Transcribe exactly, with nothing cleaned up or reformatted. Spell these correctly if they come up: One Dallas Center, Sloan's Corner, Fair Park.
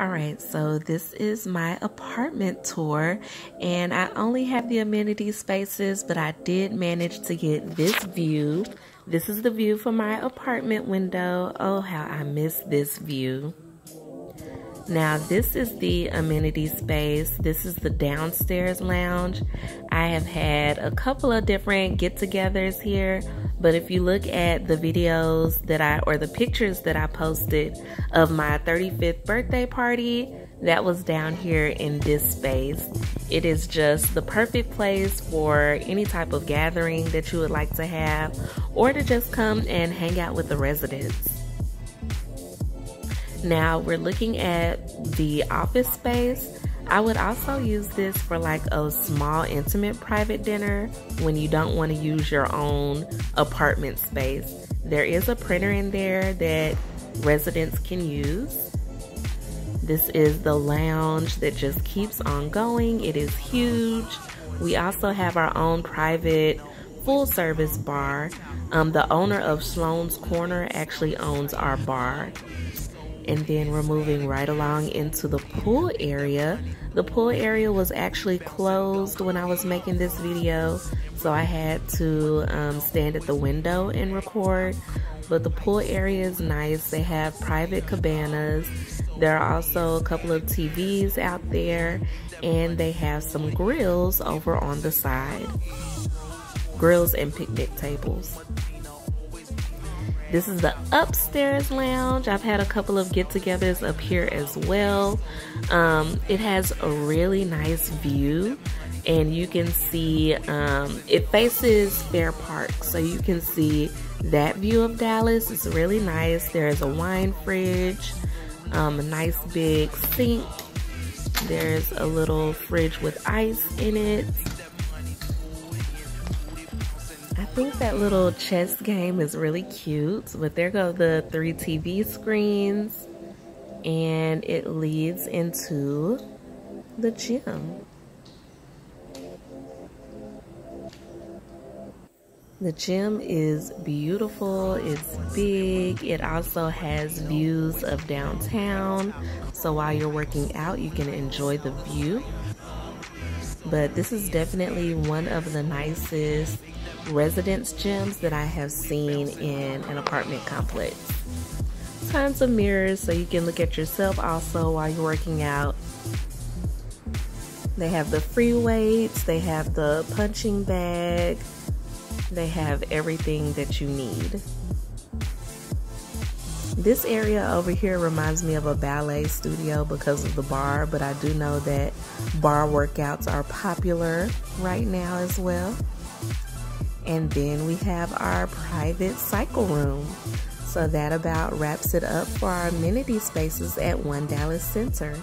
All right, so this is my apartment tour, and I only have the amenity spaces, but I did manage to get this view. This is the view from my apartment window. Oh, how I miss this view. Now, this is the amenity space. This is the downstairs lounge. I have had a couple of different get-togethers here, but if you look at the videos that I, or the pictures that I posted of my thirty-fifth birthday party, that was down here in this space. It is just the perfect place for any type of gathering that you would like to have, or to just come and hang out with the residents. Now we're looking at the office space. I would also use this for like a small intimate private dinner when you don't want to use your own apartment space. There is a printer in there that residents can use. This is the lounge that just keeps on going. It is huge. We also have our own private full service bar. Um, the owner of Sloan's Corner actually owns our bar. And then we're moving right along into the pool area. The pool area was actually closed when I was making this video, so I had to um, stand at the window and record. But the pool area is nice. They have private cabanas. There are also a couple of T Vs out there, and they have some grills over on the side. Grills and picnic tables. This is the upstairs lounge. I've had a couple of get-togethers up here as well. Um, it has a really nice view, and you can see um, it faces Fair Park, so you can see that view of Dallas. It's really nice. There is a wine fridge, um, a nice big sink. There's a little fridge with ice in it. I think that little chess game is really cute, but there go the three T V screens, and it leads into the gym. The gym is beautiful, it's big, it also has views of downtown, so while you're working out you can enjoy the view. But this is definitely one of the nicest residence gyms that I have seen in an apartment complex. Tons of mirrors so you can look at yourself also while you're working out. They have the free weights, they have the punching bag, they have everything that you need. This area over here reminds me of a ballet studio because of the bar, but I do know that bar workouts are popular right now as well. And then we have our private cycle room. So that about wraps it up for our amenity spaces at One Dallas Center.